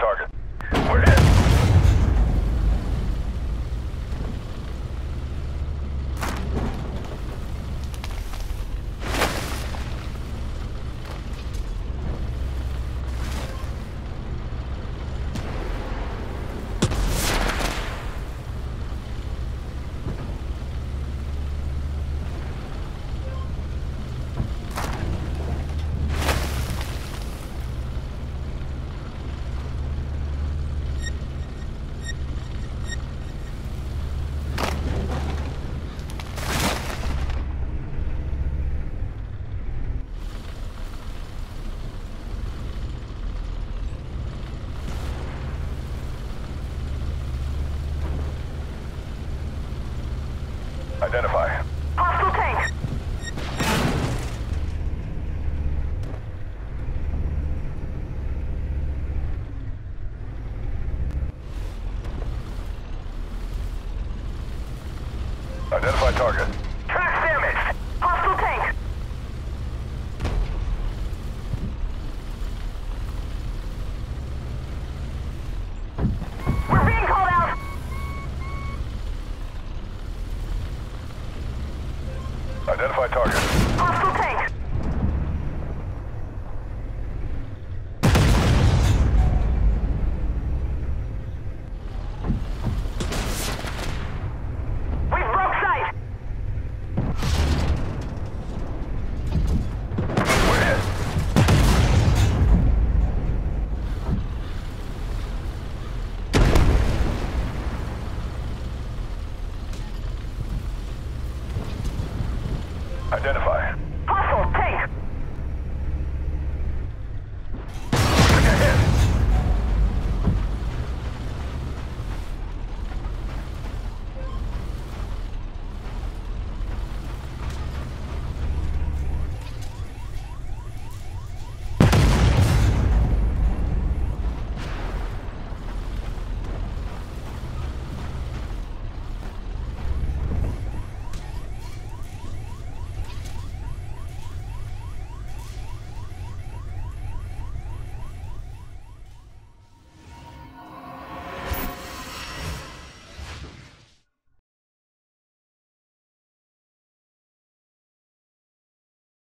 target. We're hit. Identify. Hostile tank. Identify target.